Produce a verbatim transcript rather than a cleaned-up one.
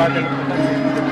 Gracias.